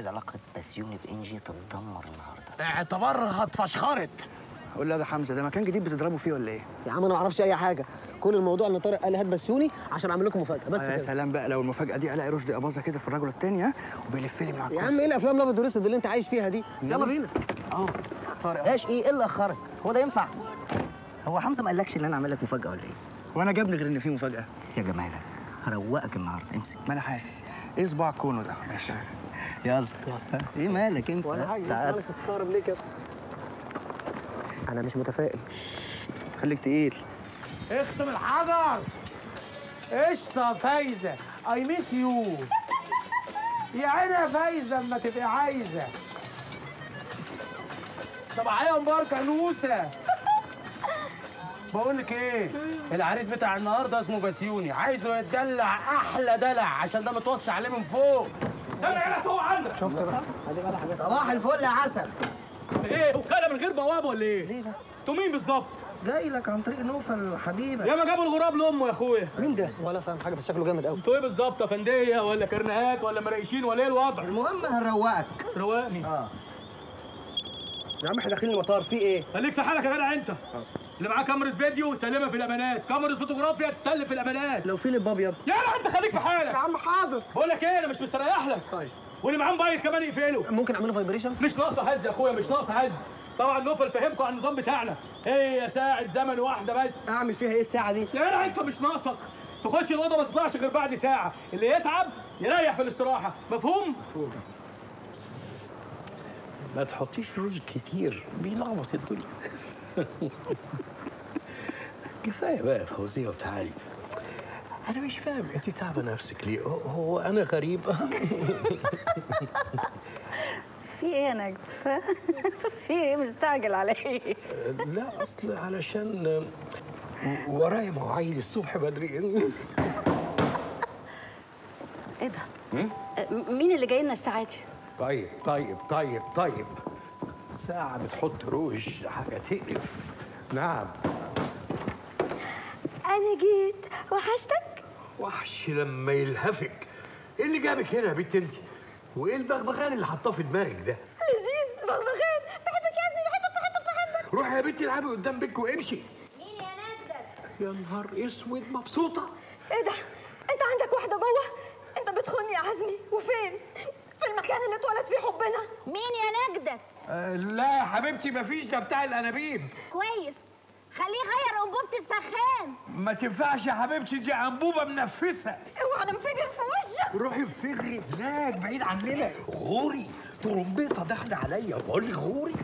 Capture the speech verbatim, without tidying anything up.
عايز علاقه بسيوني بانجي تتدمر النهارده. اعتبرها اتفشخرت. اقول له يا حمزه ده مكان جديد بتضربوا فيه ولا ايه؟ يا عم انا ما اعرفش اي حاجه، كل الموضوع ان طارق قال لي هات بسيوني عشان اعمل لكم مفاجاه بس. يا سلام بقى لو المفاجاه دي قلعي رشدي اباظه كده في الرجل الثاني وبيلف لي معاك. يا عم ايه الافلام الابيض والاسود اللي انت عايش فيها دي؟ يلا بينا. اه طارق ايش ايه ايه اللي اخرك؟ هو ده ينفع؟ هو حمزه ما قالكش ان انا اعمل لك مفاجاه ولا ايه؟ وانا جابني غير ان في مفاجاه؟ يا جمالك هروقك النهارده امسك. ما انا حاسس ايه صباع كونه ده؟ ماشي يلا ايه مالك انت؟ ولا حاجه مالك بتستغرب ليه كده؟ أنا مش متفائل. خليك تقيل. اختم الحجر. قشطة فايزة. أي ميس يو. يا عيني يا فايزة أما تبقي عايزة. صباحية مباركة يا نوسة. بقول لك إيه؟ العريس بتاع النهارده اسمه بسيوني، عايزه يتدلع أحلى دلع عشان ده متوسع عليه من فوق. دلع هنا فوق عندك. شفت بقى؟ صباح الفل يا عسل. ايه وكاله من غير بوابه ولا ايه؟ ليه بس؟ انتوا مين بالظبط؟ جاي لك عن طريق نوفل حبيبك. ياما جابوا الغراب لامه يا اخويا. مين ده؟ ولا فاهم حاجه بس شكله جامد قوي. انتوا ايه بالظبط؟ فنديه ولا كرنيهات ولا مرايشين ولا ايه الوضع؟ المهم هنروقك. روقني؟ اه. يا عم احنا داخلين المطار في ايه؟ خليك في حالك يا جدع انت. اه. اللي معاه كاميرا فيديو سلمها في الامانات، كاميرا فوتوغرافيا تسلم في الامانات. لو في لب ابيض. يلا انت خليك في حالك. يا عم حاضر. بقول لك ايه انا مش مستريح لك. طيب. واللي معاه موبايل كمان يقفله. ممكن اعمله فايبريشن؟ مش ناقصه هز يا اخويا، مش ناقصه هز. طبعا نوفل فهمكم عن النظام بتاعنا. ايه يا ساعه زمن واحده بس؟ اعمل فيها ايه الساعه دي؟ يا جدع انت مش ناقصك. تخش الاوضه ما تطلعش غير بعد ساعه، اللي يتعب يريح في الاستراحه، مفهوم؟ مفهوم. ما تحطيش رز كتير بيلخبط الدنيا. كفايه بقى فوزيه وتعالي. أنا مش فاهم أنت تعبة نفسك ليه؟ هو أنا غريب؟ في إيه أنا كده؟ في إيه مستعجل عليا؟ لا أصل علشان ورايا مواعيد الصبح بدري. إيه ده؟ مين اللي جاي لنا الساعة دي؟ طيب طيب طيب طيب ساعة بتحط روج حاجة تقرف. نعم أنا جيت. وحشتك؟ وحش لما يلهفك. ايه اللي جابك هنا يا بنت انت؟ وايه البغبغان اللي حطاه في دماغك ده؟ لذيذ بغبغان. بحبك يا ابني، بحبك بحبك بحبك. روحي يا بنتي العبي قدام بيتك وامشي. مين يا نزل؟ يا نهار اسود مبسوطه. ايه ده؟ انت عندك واحده جوه؟ انت بتخوني يا عزمي. وفين؟ في المكان اللي اتولد فيه حبنا. مين يا نجدة؟ أه لا يا حبيبتي مفيش، ده بتاع الانابيب. كويس خليه يغير انبوبة السخان. ما تنفعش يا حبيبتي دي انبوبة منفسة. اوعى انفجر في وشك. روحي انفجري هناك بعيد عننا. غوري ترمبيطة داخلة عليا. بقول لك غوري.